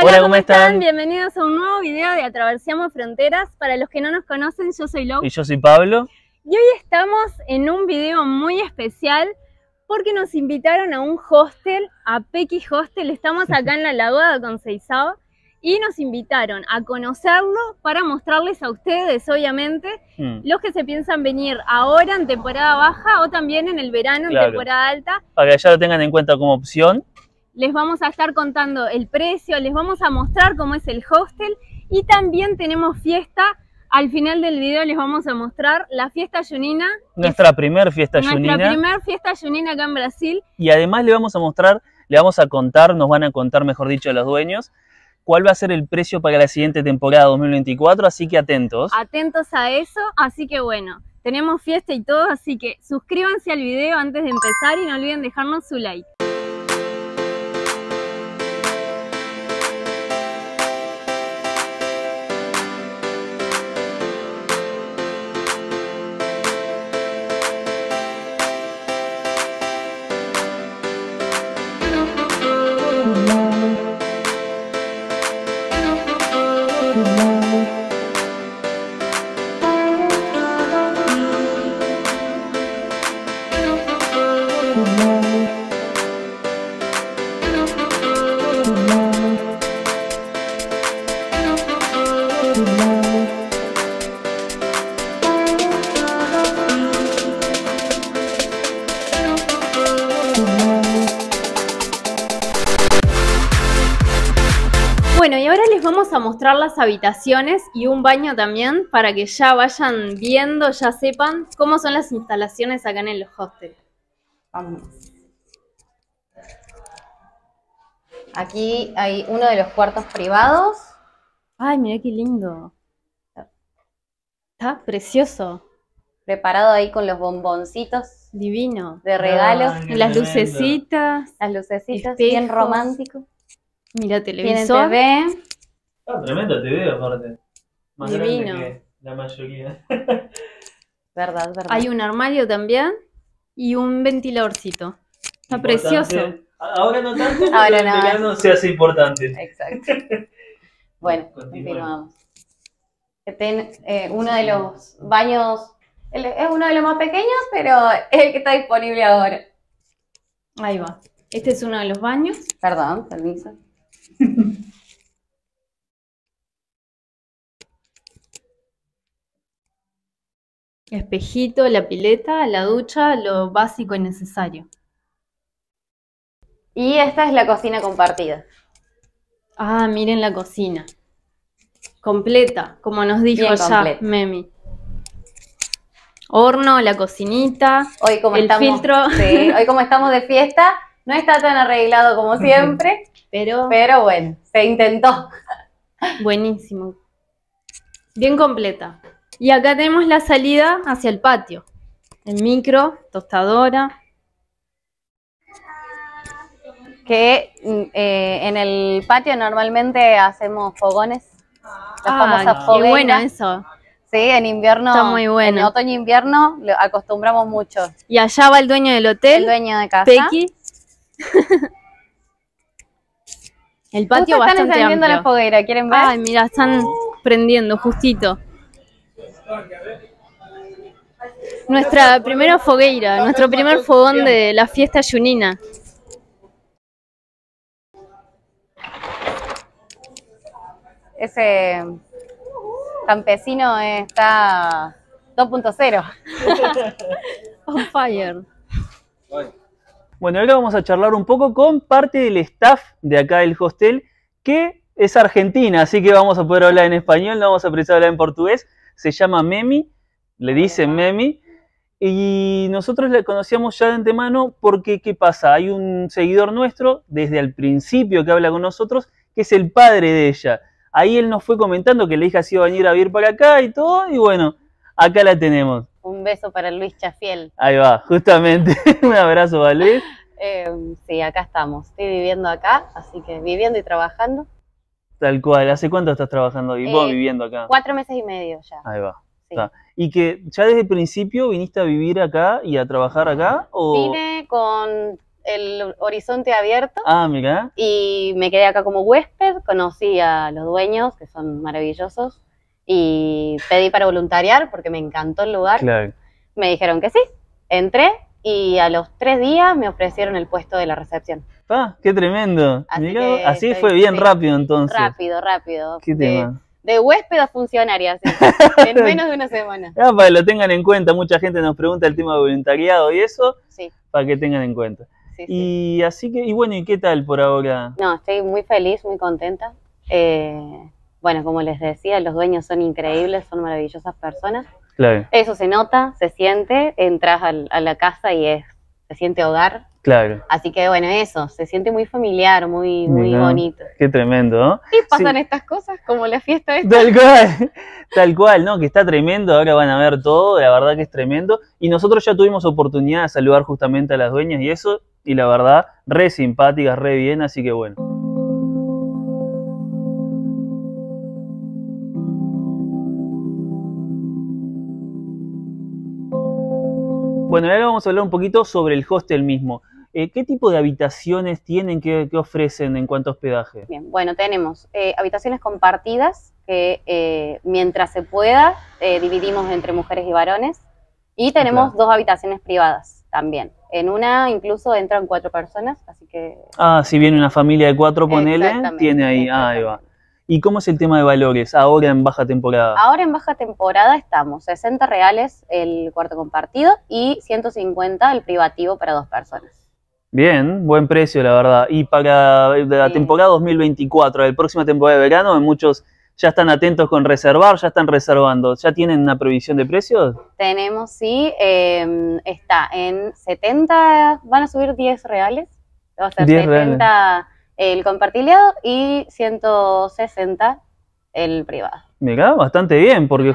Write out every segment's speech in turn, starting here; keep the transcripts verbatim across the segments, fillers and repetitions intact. Hola, Hola, ¿cómo están? están? Bienvenidos a un nuevo video de Atravesamos Fronteras. Para los que no nos conocen, yo soy Lou. Y yo soy Pablo. Y hoy estamos en un video muy especial porque nos invitaron a un hostel, a Pequi Hostel. Estamos acá en la Lagoa da Conceição y nos invitaron a conocerlo para mostrarles a ustedes, obviamente, mm. los que se piensan venir ahora en temporada baja o también en el verano, claro, en temporada alta. Para que ya lo tengan en cuenta como opción. Les vamos a estar contando el precio, les vamos a mostrar cómo es el hostel y también tenemos fiesta. Al final del video les vamos a mostrar la fiesta yunina. Nuestra primera fiesta nuestra yunina. Nuestra primera fiesta yunina acá en Brasil. Y además le vamos a mostrar, le vamos a contar, nos van a contar mejor dicho a los dueños, cuál va a ser el precio para la siguiente temporada dos mil veinticuatro, así que atentos. Atentos a eso, así que bueno, tenemos fiesta y todo, así que suscríbanse al video antes de empezar y no olviden dejarnos su like. Bueno, y ahora les vamos a mostrar las habitaciones y un baño también para que ya vayan viendo, ya sepan cómo son las instalaciones acá en el hostel. Vamos. Aquí hay uno de los cuartos privados. Ay, mirá qué lindo. Está precioso. Preparado ahí con los bomboncitos. Divino. De regalos. Ay, las lucecitas. Las lucecitas, espejos. Bien romántico. Mira, televisor. Tienen T V. Ah, tremendo T V aparte. Más divino. Grande que la mayoría. Verdad, verdad. Hay un armario también y un ventiladorcito. Está importante. Precioso. Ahora no tanto, pero ahora el no, verano se hace importante. Exacto. Bueno, continuamos. Ten, eh, uno de los baños, el, es uno de los más pequeños, pero es el que está disponible ahora. Ahí va. Este es uno de los baños. Perdón, permiso. Espejito, la pileta, la ducha, lo básico y necesario. Y esta es la cocina compartida. Ah, miren la cocina. Completa, como nos dijo ya Memi. Horno, la cocinita, hoy como el estamos, filtro. Sí, hoy como estamos de fiesta, no está tan arreglado como siempre, pero, pero bueno, se intentó. Buenísimo. Bien completa. Y acá tenemos la salida hacia el patio. El micro, tostadora. Que eh, en el patio normalmente hacemos fogones. La famosa ah, foguera. Qué bueno eso. Sí, en invierno, está muy bueno. En otoño e invierno lo acostumbramos mucho. Y allá va el dueño del hotel, el dueño de casa, Pequi. El patio justo bastante están encendiendo la foguera, ¿quieren ver? Ay, mira, están prendiendo justito. Nuestra primera fogueira, nuestro primer fogón de la fiesta yunina. Ese campesino está dos punto cero. On fire. Bueno, ahora vamos a charlar un poco con parte del staff de acá del hostel, que es argentina, así que vamos a poder hablar en español, no vamos a precisar hablar en portugués. Se llama Memi, le dicen Memi, y nosotros la conocíamos ya de antemano porque, ¿qué pasa? Hay un seguidor nuestro, desde el principio que habla con nosotros, que es el padre de ella. Ahí él nos fue comentando que la hija se iba a venir a vivir para acá y todo, y bueno, acá la tenemos. Un beso para Luis Chafiel. Ahí va, justamente. Un abrazo, ¿vale? Eh, sí, acá estamos. Estoy viviendo acá, así que viviendo y trabajando. Tal cual. ¿Hace cuánto estás trabajando y eh, vos viviendo acá? Cuatro meses y medio ya. Ahí va. Sí. ¿Y que ya desde el principio viniste a vivir acá y a trabajar acá? ¿O? Vine con el horizonte abierto. Ah, mira. Y me quedé acá como huésped, conocí a los dueños, que son maravillosos, y pedí para voluntariar porque me encantó el lugar. Claro. Me dijeron que sí, entré y a los tres días me ofrecieron el puesto de la recepción. ¡Ah, qué tremendo! Así, mirá, que así fue bien sí, rápido entonces. Rápido, rápido. ¿Qué tema? De, de huésped a funcionaria, sí, en menos de una semana. Ah, para que lo tengan en cuenta, mucha gente nos pregunta el tema de voluntariado y eso, sí, para que tengan en cuenta. Sí, y sí. Así que, y bueno, ¿y qué tal por ahora? No, estoy muy feliz, muy contenta. Eh, bueno, como les decía, los dueños son increíbles, son maravillosas personas. Claro. Eso se nota, se siente, entras al, a la casa y es, se siente hogar. Claro. Así que bueno, eso, se siente muy familiar, muy, muy no, bonito. Qué tremendo, ¿no? Y pasan sí, estas cosas, como la fiesta esta. Tal cual, tal cual, ¿no? Que está tremendo, ahora van a ver todo, la verdad que es tremendo. Y nosotros ya tuvimos oportunidad de saludar justamente a las dueñas y eso, y la verdad, re simpáticas, re bien, así que bueno. Bueno, ahora vamos a hablar un poquito sobre el hostel mismo. Eh, ¿Qué tipo de habitaciones tienen, qué, qué ofrecen en cuanto a hospedaje? Bien, bueno, tenemos eh, habitaciones compartidas que eh, mientras se pueda eh, dividimos entre mujeres y varones. Y tenemos claro, dos habitaciones privadas también. En una incluso entran cuatro personas, así que... Ah, si viene una familia de cuatro, ponele, tiene ahí, ah, ahí va. ¿Y cómo es el tema de valores ahora en baja temporada? Ahora en baja temporada estamos sesenta reales el cuarto compartido y ciento cincuenta el privativo para dos personas. Bien, buen precio la verdad. Y para la sí, temporada dos mil veinticuatro, la próxima temporada de verano, muchos ya están atentos con reservar, ya están reservando. ¿Ya tienen una previsión de precios? Tenemos, sí. Eh, está en setenta, van a subir diez reales. Va a ser setenta reales. El compartilado y ciento sesenta el privado. Mirá, bastante bien, porque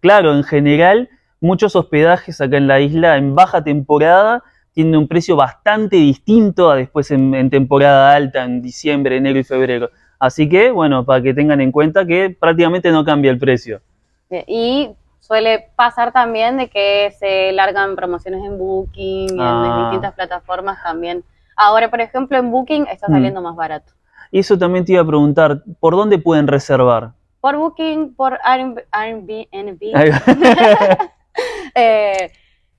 claro, en general muchos hospedajes acá en la isla en baja temporada tienen un precio bastante distinto a después en, en temporada alta, en diciembre, enero y febrero. Así que, bueno, para que tengan en cuenta que prácticamente no cambia el precio. Y suele pasar también de que se largan promociones en Booking, ah, en distintas plataformas también. Ahora, por ejemplo, en Booking está saliendo hmm, más barato. Y eso también te iba a preguntar, ¿por dónde pueden reservar? Por Booking, por Airbnb. eh,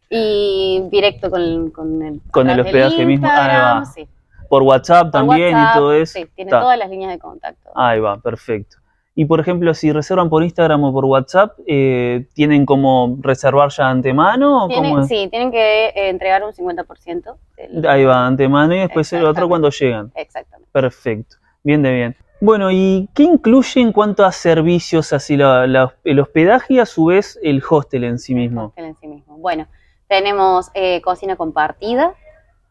y directo con, con el, con el hospedaje mismo. Ahí va. Sí. Por WhatsApp también, por WhatsApp, y todo eso. Sí, tiene todas las líneas de contacto. Ahí va, perfecto. Y por ejemplo, si reservan por Instagram o por WhatsApp, eh, ¿tienen como reservar ya antemano? ¿O tienen, cómo sí, tienen que eh, entregar un cincuenta por ciento. Del... Ahí va, antemano y después el otro cuando llegan. Exactamente. Perfecto, bien de bien. Bueno, ¿y qué incluye en cuanto a servicios, así la, la, el hospedaje y a su vez el hostel en sí mismo? El hostel en sí mismo. Bueno, tenemos eh, cocina compartida,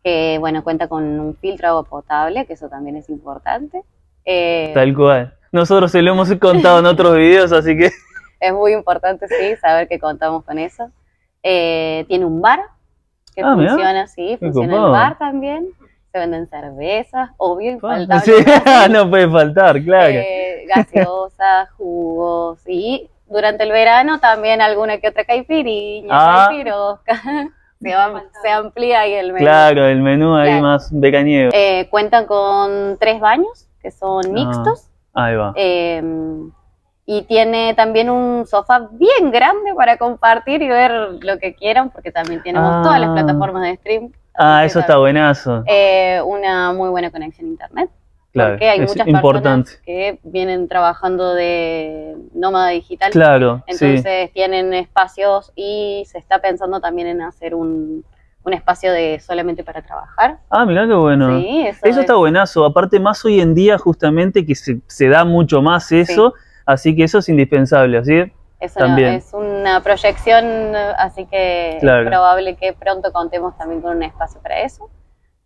que bueno, cuenta con un filtro de agua potable, que eso también es importante. Eh, Tal cual. Nosotros se lo hemos contado en otros videos, así que... Es muy importante, sí, saber que contamos con eso. Eh, tiene un bar que ah, funciona, sí, funciona el bar también. Se venden cervezas, obvio, infaltable. Sí. No puede faltar, claro. Eh, gaseosas, jugos, y durante el verano también alguna que otra caipiriña, ah, caipirosca. Se, va, se amplía ahí el menú. Claro, el menú ahí claro, más veraniego. Eh, cuentan con tres baños, que son ah, mixtos. Ahí va. Eh, y tiene también un sofá bien grande para compartir y ver lo que quieran, porque también tenemos ah, todas las plataformas de stream. Ah, eso está buenazo. Eh, una muy buena conexión a internet. Claro, porque hay es muchas importante, personas que vienen trabajando de nómada digital. Claro, entonces sí, tienen espacios y se está pensando también en hacer un... un espacio de solamente para trabajar. Ah, mirá qué bueno. Sí, eso, eso es... está buenazo. Aparte, más hoy en día, justamente, que se, se da mucho más eso. Sí. Así que eso es indispensable, ¿así? Eso también. No, es una proyección, así que claro, es probable que pronto contemos también con un espacio para eso.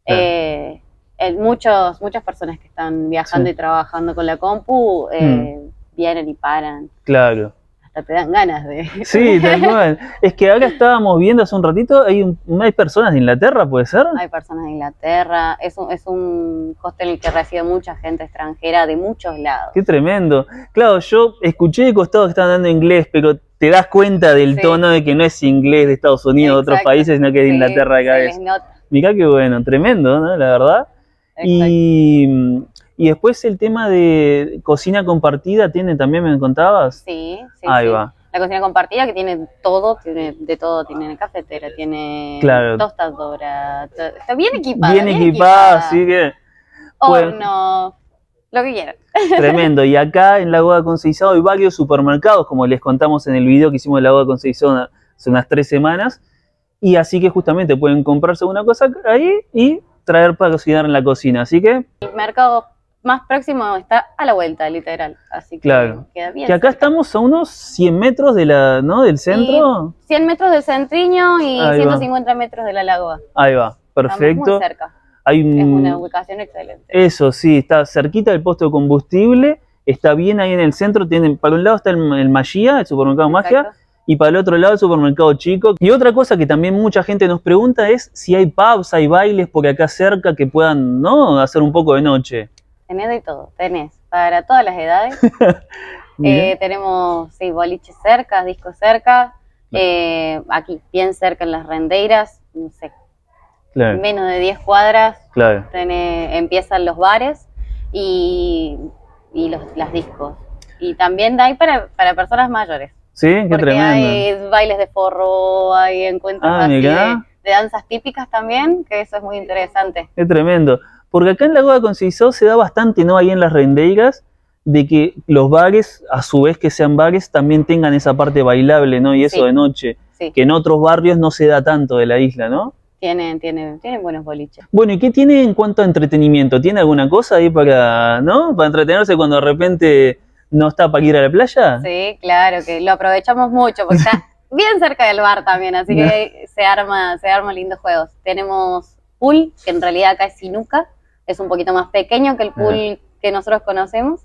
Claro. Eh, el, muchos, muchas personas que están viajando sí, y trabajando con la compu eh, mm, vienen y paran. Claro. Te dan ganas de... Sí, tal cual. Es que ahora estábamos viendo hace un ratito, hay, un, hay personas de Inglaterra, ¿puede ser? Hay personas de Inglaterra, es un, es un hostel que recibe mucha gente extranjera de muchos lados. Qué tremendo. Claro, yo escuché de costado que estaban dando inglés, pero te das cuenta del sí, tono de que no es inglés de Estados Unidos, de otros países, sino que es de sí, Inglaterra acá. Se les nota. Mirá que bueno, tremendo, ¿no? La verdad. Y, y después el tema de cocina compartida tiene también, ¿me contabas? Sí, sí. Ahí sí. va. La cocina compartida que tiene todo, tiene de todo, tiene cafetera, tiene claro. tostadora, to está bien equipada. Bien, bien equipada, equipada, sí que... horno, pues, lo que quieran. Tremendo, y acá en Lagoa da Conceição hay varios supermercados, como les contamos en el video que hicimos de Lagoa da Conceição hace unas tres semanas, y así que justamente pueden comprarse una cosa ahí y traer para cocinar en la cocina, así que... El mercado más próximo está a la vuelta, literal, así que claro. queda bien. Que acá cerca. Estamos a unos cien metros de la, ¿no? del centro. Y cien metros del centriño y ahí ciento cincuenta va. Metros de la lagoa. Ahí va, perfecto. Muy cerca. Hay un... Es una ubicación excelente. Eso, sí, está cerquita del puesto de combustible, está bien ahí en el centro, tienen, para un lado está el, el Magia, el supermercado Exacto. Magia, y para el otro lado el supermercado Chico. Y otra cosa que también mucha gente nos pregunta es si hay pubs, hay bailes por acá cerca que puedan, ¿no? hacer un poco de noche. Tenés de todo, tenés, para todas las edades. eh, tenemos sí, boliches cerca, discos cerca, eh, aquí, bien cerca en las Rendeiras, no sé. Claro. Menos de diez cuadras claro. tenés, empiezan los bares y, y los, las discos. Y también hay para, para personas mayores. Sí, qué porque tremendo. Hay bailes de forro, hay encuentros ah, así de, de danzas típicas también, que eso es muy interesante. Qué tremendo. Porque acá en Lagoa da Conceição se da bastante, ¿no? Ahí en las Rendeiras, de que los bares, a su vez que sean bares, también tengan esa parte bailable, ¿no? Y eso sí. de noche, sí. que en otros barrios no se da tanto de la isla, ¿no? Tienen, tienen, tienen buenos boliches. Bueno, ¿y qué tiene en cuanto a entretenimiento? ¿Tiene alguna cosa ahí para, ¿no? para entretenerse cuando de repente no está para ir a la playa? Sí, claro, que lo aprovechamos mucho porque está bien cerca del bar también, así que se arma, se arma lindos juegos. Tenemos pool, que en realidad acá es sinuca, es un poquito más pequeño que el pool ah. que nosotros conocemos.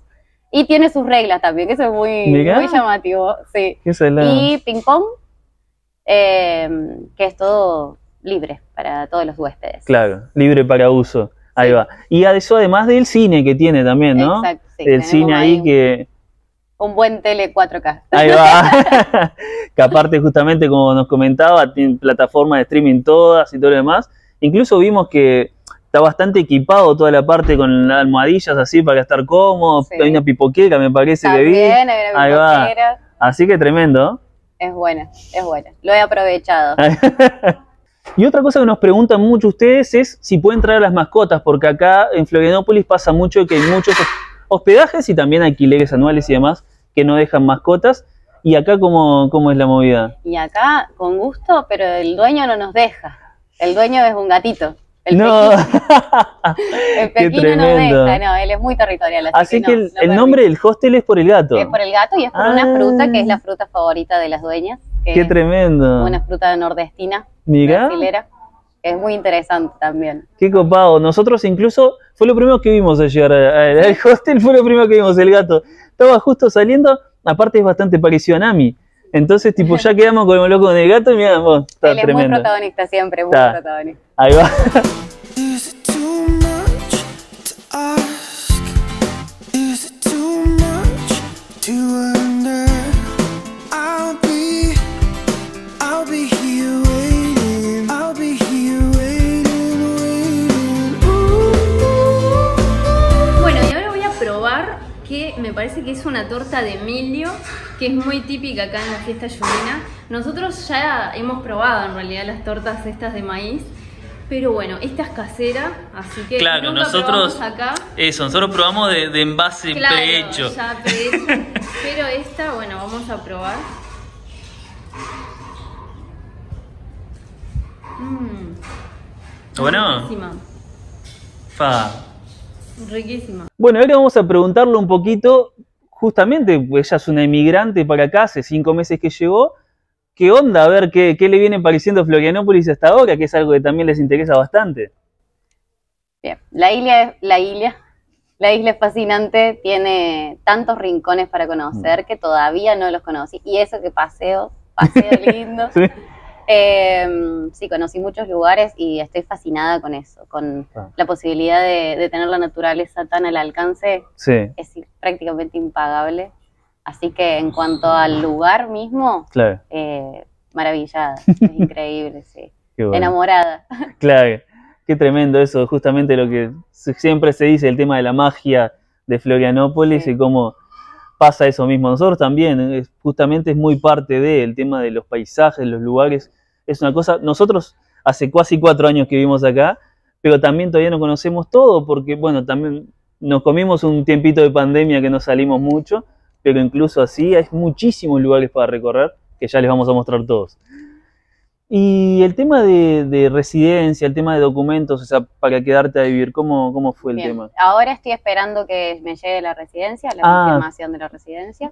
Y tiene sus reglas también, que eso es muy, muy llamativo. Sí. Y ping pong, eh, que es todo... libre para todos los huéspedes. Claro, libre para uso. Ahí sí. va. Y eso además del cine que tiene también, ¿no? Exacto, sí. El cine ahí un, que... Un buen tele cuatro K. Ahí va. Que aparte justamente como nos comentaba, tiene plataformas de streaming todas y todo lo demás. Incluso vimos que está bastante equipado toda la parte con almohadillas así para estar cómodo. Sí. Hay una pipoquera me parece también, que vi. Hay una ahí va. Así que tremendo. Es buena, es buena. Lo he aprovechado. Y otra cosa que nos preguntan mucho ustedes es si pueden traer las mascotas, porque acá en Florianópolis pasa mucho que hay muchos hospedajes y también alquileres anuales y demás que no dejan mascotas. ¿Y acá cómo, cómo es la movida? Y acá con gusto, pero el dueño no nos deja. El dueño es un gatito. El no. El pequeño no deja, no, él es muy territorial. Así, así que, que no, el, no el nombre del hostel es por el gato. Es por el gato y es por ah. una fruta que es la fruta favorita de las dueñas. Qué tremendo. Una fruta nordestina. Mirá. Es muy interesante también. Qué copado. Nosotros incluso, fue lo primero que vimos al llegar al hostel, fue lo primero que vimos, el gato. Estaba justo saliendo, aparte es bastante parecido a Nami. Entonces, tipo, ya quedamos con el loco con el gato y mirá, vos, está tremendo. Él es muy protagonista siempre, muy está. protagonista. Ahí va. Me parece que es una torta de milio, que es muy típica acá en la fiesta yulina. Nosotros ya hemos probado en realidad las tortas estas de maíz, pero bueno, esta es casera, así que claro, nunca nosotros probamos acá. Eso, nosotros probamos de, de envase claro, prehecho. Ya prehecho. Pero esta, bueno, vamos a probar. Mm, bueno. Riquísima. Fa. Riquísima. Bueno, ahora vamos a preguntarle un poquito, justamente, pues ella es una emigrante para acá, hace cinco meses que llegó, ¿qué onda? A ver, ¿qué, qué le viene pareciendo Florianópolis hasta ahora? Que es algo que también les interesa bastante. Bien, la isla es, la isla, la isla es fascinante, tiene tantos rincones para conocer que todavía no los conocí, y eso que paseo, paseo lindo. Sí. Eh, sí, conocí muchos lugares y estoy fascinada con eso, con ah. la posibilidad de, de tener la naturaleza tan al alcance, sí. es prácticamente impagable. Así que en cuanto al lugar mismo, claro. eh, maravillada, es increíble, sí. Bueno. Enamorada. Claro. Qué tremendo eso, justamente lo que siempre se dice, el tema de la magia de Florianópolis, sí, y cómo pasa eso mismo. Nosotros también, es, justamente es muy parte del tema de los paisajes, los lugares, es una cosa, nosotros hace casi cuatro años que vivimos acá, pero también todavía no conocemos todo, porque bueno, también nos comimos un tiempito de pandemia que no salimos mucho, pero incluso así hay muchísimos lugares para recorrer, que ya les vamos a mostrar todos. Y el tema de, de residencia, el tema de documentos, o sea, para quedarte a vivir, ¿cómo, cómo fue el Bien. tema? Ahora estoy esperando que me llegue la residencia, la ah. confirmación de la residencia,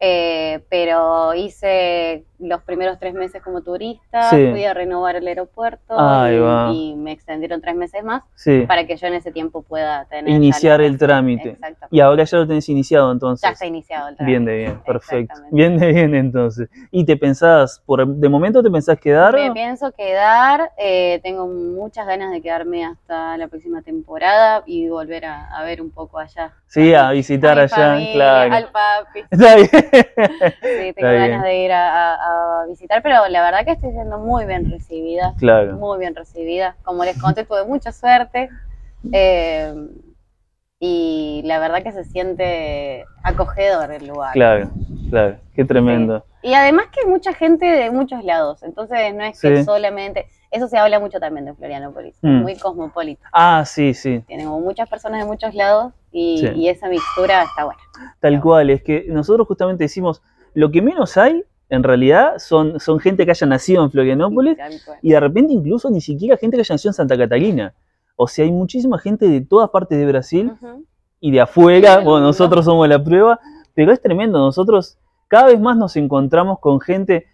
eh, pero hice los primeros tres meses como turista, sí. fui a renovar el aeropuerto y, y me extendieron tres meses más sí. para que yo en ese tiempo pueda tener... Iniciar el trámite. Exactamente. Y ahora ya lo tenés iniciado, entonces. Ya está iniciado el trámite. Bien de bien, perfecto. Bien de bien, entonces. ¿Y te pensás, por, de momento te pensás quedar? Me pienso quedar, eh, tengo muchas ganas de quedarme hasta la próxima temporada y volver a, a ver un poco allá. Sí, a, a visitar a allá, familia, claro. Al papi. Está bien. Sí, tengo está ganas bien. de ir a... a A visitar, pero la verdad que estoy siendo muy bien recibida, claro. muy bien recibida, como les conté tuve mucha suerte eh, y la verdad que se siente acogedor el lugar. Claro, claro, qué tremendo. Sí. Y además que hay mucha gente de muchos lados, entonces no es que sí. solamente, eso se habla mucho también de Florianópolis, mm. muy cosmopolita. Ah, sí, sí. Tenemos muchas personas de muchos lados y, sí. y esa mixtura está buena. Tal está cual, buena. Es que nosotros justamente decimos, lo que menos hay en realidad son, son gente que haya nacido en Florianópolis y de repente incluso ni siquiera gente que haya nacido en Santa Catalina. O sea, hay muchísima gente de todas partes de Brasil uh-huh. y de afuera, bueno, nosotros somos la prueba, pero es tremendo, nosotros cada vez más nos encontramos con gente,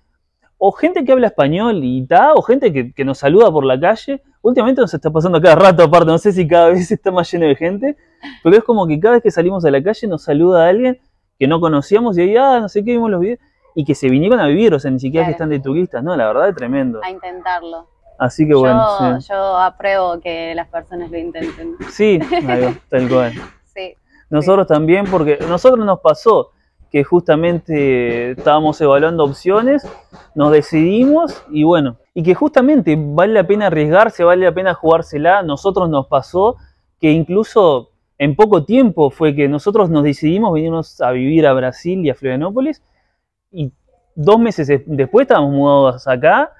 o gente que habla español y tal, o gente que, que nos saluda por la calle. Últimamente nos está pasando cada rato aparte, no sé si cada vez está más lleno de gente, pero es como que cada vez que salimos a la calle nos saluda a alguien que no conocíamos y ahí, ah, no sé qué, vimos los videos. Y que se vinieron a vivir, o sea, ni siquiera claro. que están de turistas, no, la verdad es tremendo. A intentarlo. Así que bueno. Yo, sí. yo apruebo que las personas lo intenten. Sí, va, tal cual. Sí. Nosotros sí. también, porque nosotros nos pasó que justamente estábamos evaluando opciones, nos decidimos y bueno, y que justamente vale la pena arriesgarse, vale la pena jugársela. Nosotros nos pasó que incluso en poco tiempo fue que nosotros nos decidimos venirnos a vivir a Brasil y a Florianópolis. Y dos meses después estábamos mudados acá,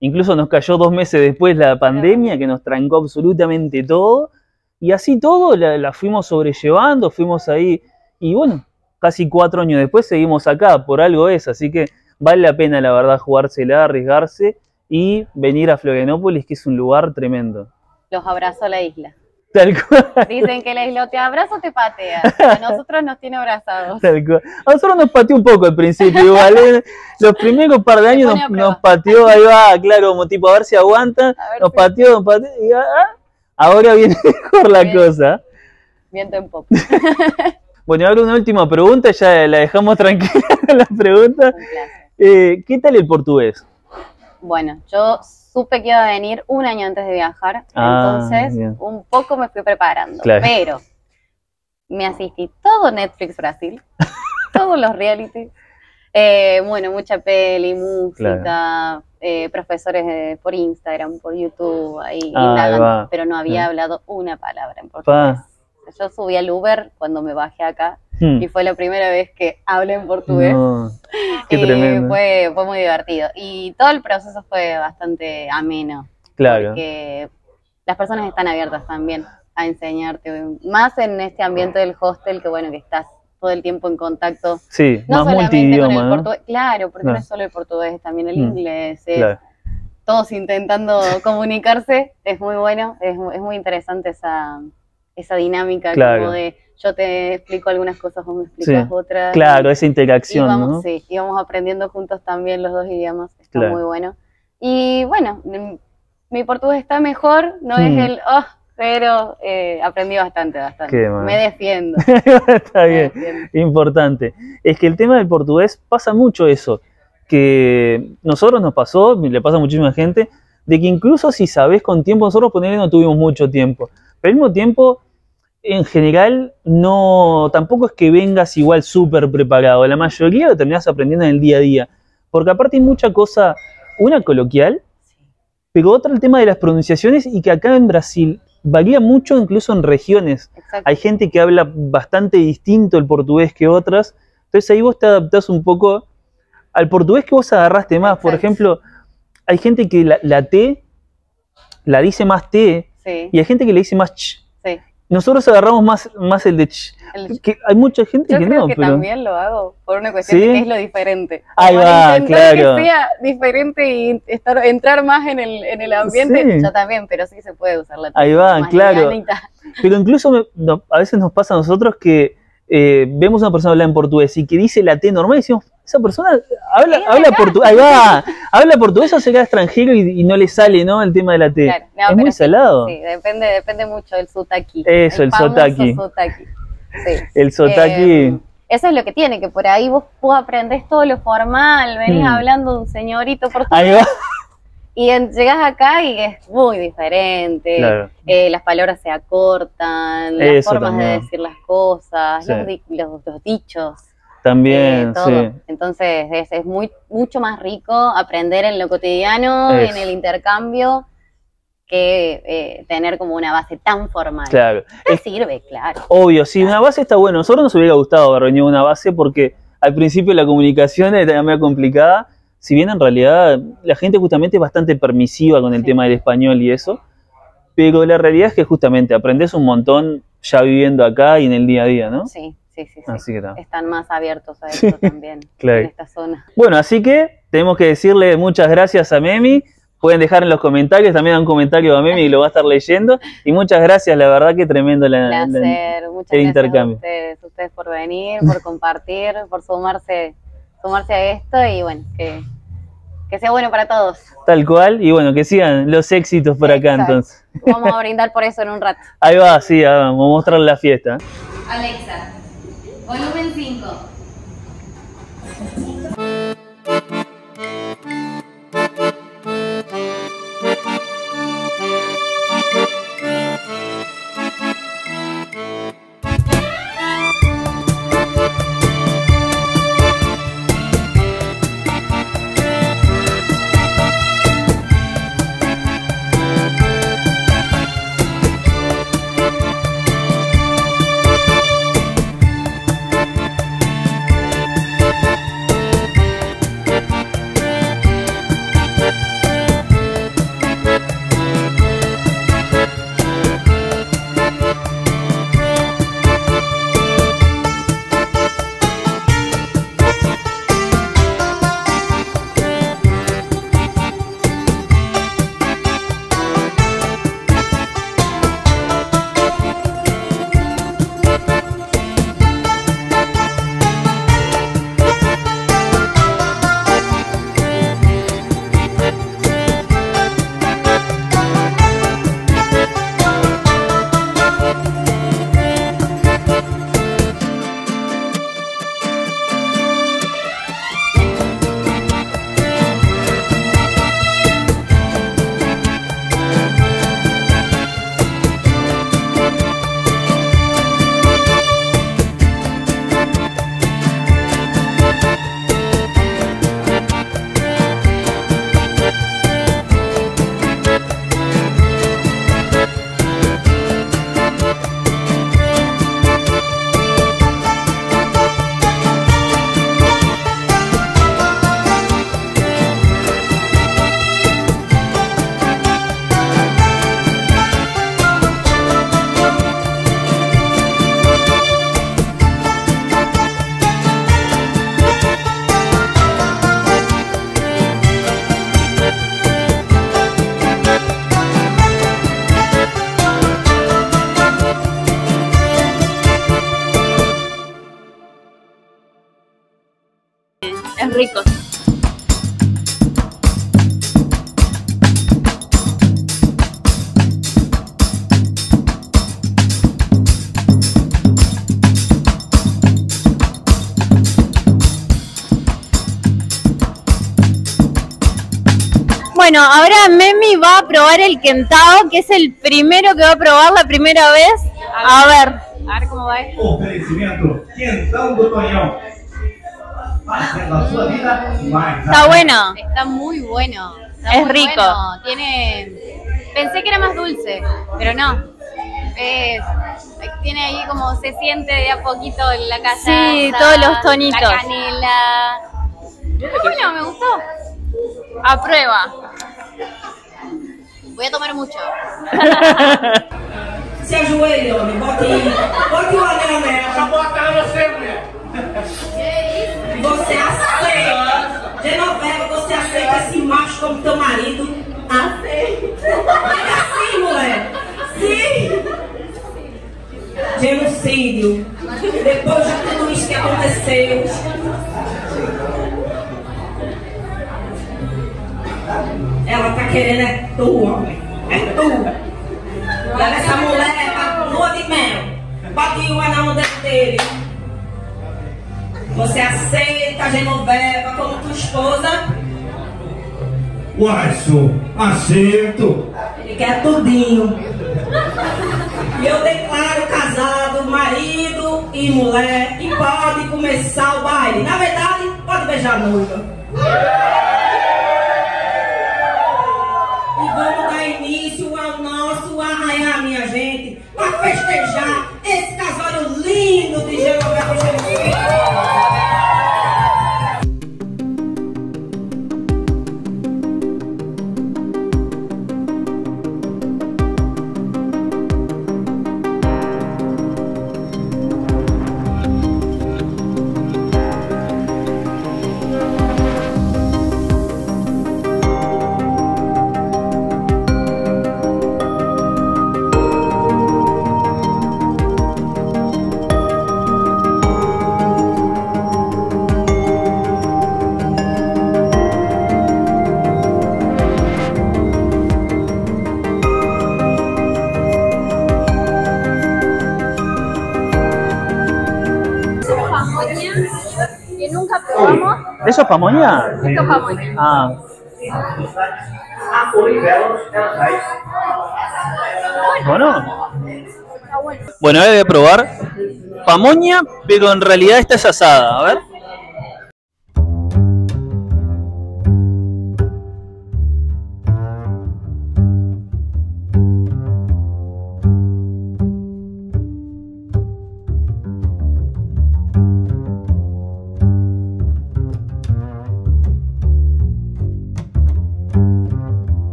incluso nos cayó dos meses después la pandemia que nos trancó absolutamente todo, y así todo la, la fuimos sobrellevando, fuimos ahí, y bueno, casi cuatro años después seguimos acá, por algo es, así que vale la pena la verdad jugársela, arriesgarse y venir a Florianópolis, que es un lugar tremendo. Los abrazó la isla. Tal cual. Dicen que la isla te abraza o te patea. A nosotros nos tiene abrazados. Tal cual. A nosotros nos pateó un poco al principio, igual. ¿Vale? Los primeros par de años nos, nos pateó, ahí va, claro, como tipo a ver si aguantan. Ver, nos pateó, nos pateó. Y, ah, ahora viene mejor la bien, cosa. Viento en poco. Bueno, ahora una última pregunta, ya la dejamos tranquila la pregunta. Eh, ¿Qué tal el portugués? Bueno, yo supe que iba a venir un año antes de viajar, ah, entonces bien. un poco me fui preparando, claro. pero me asistí todo Netflix Brasil, todos los realities, eh, bueno, mucha peli, música, claro. eh, profesores eh, por Instagram, por YouTube, ahí ah, indagando, pero no había sí. hablado una palabra en portugués. Pa. Yo subí al Uber cuando me bajé acá hmm. y fue la primera vez que hablé en portugués. No, qué tremendo. Fue, fue muy divertido. Y todo el proceso fue bastante ameno. Claro. Porque las personas están abiertas también a enseñarte. Más en este ambiente del hostel que, bueno, que estás todo el tiempo en contacto. Sí, no más multidioma, con el portugués. Claro, porque no. no es solo el portugués, también el hmm. inglés. Es, claro. Todos intentando comunicarse. Es muy bueno, es, es muy interesante esa... esa dinámica claro. como de yo te explico algunas cosas, vos me explicas sí. otras. Claro, esa interacción, y vamos, ¿no? Sí, y vamos aprendiendo juntos también los dos idiomas, está claro. muy bueno. Y bueno, mi portugués está mejor, no mm. es el oh, pero eh, aprendí bastante, bastante. Qué me defiendo. Está bien, defiendo. Importante. Es que el tema del portugués pasa mucho eso, que nosotros nos pasó, le pasa a muchísima gente, de que incluso si sabés con tiempo, nosotros ponerle no tuvimos mucho tiempo, pero al mismo tiempo, en general, no tampoco es que vengas igual súper preparado. La mayoría lo terminás aprendiendo en el día a día. Porque aparte hay mucha cosa, una coloquial, Pero otro, el tema de las pronunciaciones, y que acá en Brasil varía mucho incluso en regiones. Exacto. Hay gente que habla bastante distinto el portugués que otras. Entonces ahí vos te adaptás un poco al portugués que vos agarraste más. Exacto. Por ejemplo, hay gente que la, la T la dice más T, sí, y hay gente que le dice más ch. Sí. Nosotros agarramos más, más el de ch. El que hay mucha gente yo que creo no. Yo pero... también lo hago por una cuestión, ¿sí?, de que es lo diferente. Ahí como va, intentar, claro, que sea diferente y estar, entrar más en el, en el ambiente. Sí. Yo también, pero sí se puede usar la T. Ahí va, claro. Livianita. Pero incluso me, no, a veces nos pasa a nosotros que eh, vemos a una persona hablar en portugués y que dice la T normal y decimos, esa persona habla, habla portugués, ahí va, habla portugués o se queda extranjero y, y no le sale, ¿no?, el tema de la T. Claro, no, es muy salado. Sí, sí, depende, depende mucho del sotaki. Eso, el, el sotaki. sotaki. Sí. El sotaki. Eh, eso es lo que tiene, que por ahí vos, vos aprendés todo lo formal, venís hmm. hablando de un señorito portugués. Ahí va. Y en, llegás acá y es muy diferente, claro. eh, las palabras se acortan, eso las formas también. de decir las cosas, sí. los, los, los dichos. También, eh, sí. Entonces es, es muy, mucho más rico aprender en lo cotidiano, es. en el intercambio, que eh, tener como una base tan formal. Claro. ¿Te es, sirve, claro. Obvio, sí, claro. Una base está bueno. Nosotros nos hubiera gustado haber venido una base porque al principio la comunicación era medio complicada, si bien en realidad la gente justamente es bastante permisiva con el sí. tema del español y eso, pero la realidad es que justamente aprendes un montón ya viviendo acá y en el día a día, ¿no? Sí. Sí, sí, sí. Así que no. Están más abiertos a eso sí. también claro. en esta zona. Bueno, así que tenemos que decirle muchas gracias a Memi. Pueden dejar en los comentarios, también un comentario a Memi y lo va a estar leyendo. Y muchas gracias, la verdad que tremendo la, la, muchas el intercambio. Muchas gracias a ustedes, ustedes por venir, por compartir, por sumarse, sumarse a esto y bueno, que, que sea bueno para todos. Tal cual, y bueno, que sigan los éxitos por acá. Exacto. Entonces. Vamos a brindar por eso en un rato. Ahí va, sí, vamos a mostrar la fiesta. Alexa. Volumen cinco. Ricos. Bueno, ahora Memi va a probar el quentao, que es el primero que va a probar la primera vez. A ver, a ver, a ver cómo va esto. Ofrecimiento, quentao do Tonhão. Está bueno. Está muy bueno. Está es rico. Bueno. Tiene, pensé que era más dulce, pero no. Es, tiene ahí como se siente de a poquito la casa. Sí, todos los tonitos. La canela. Bueno, me gustó. A prueba. Voy a tomar mucho. Se ajoelha, homem, bota aí. Bota o anel nela. Já botaram você, mulher. Que isso? Você aceita. Genoveva, você aceita esse macho como teu marido? Aceita. É assim, mulher. Sim. Genocídio. Depois de tudo isso que aconteceu. Ela tá querendo é tua, homem. É tua. Dá essa mulher pra lua de mel. Bota o anel no dedo dele. Você aceita a Genoveva como tua esposa? Uai, sou. Aceito. Ele quer tudinho. E eu declaro casado, marido e mulher. E pode começar o baile. Na verdade, pode beijar a noiva. E vamos dar início ao nosso arraial, minha gente, para festejar esse casório lindo de Genoveva ¿Eso es pamonha? Eso es pamonha. Ah. Bueno. Bueno, ahora voy a probar. Pamonha, pero en realidad esta es asada. A ver.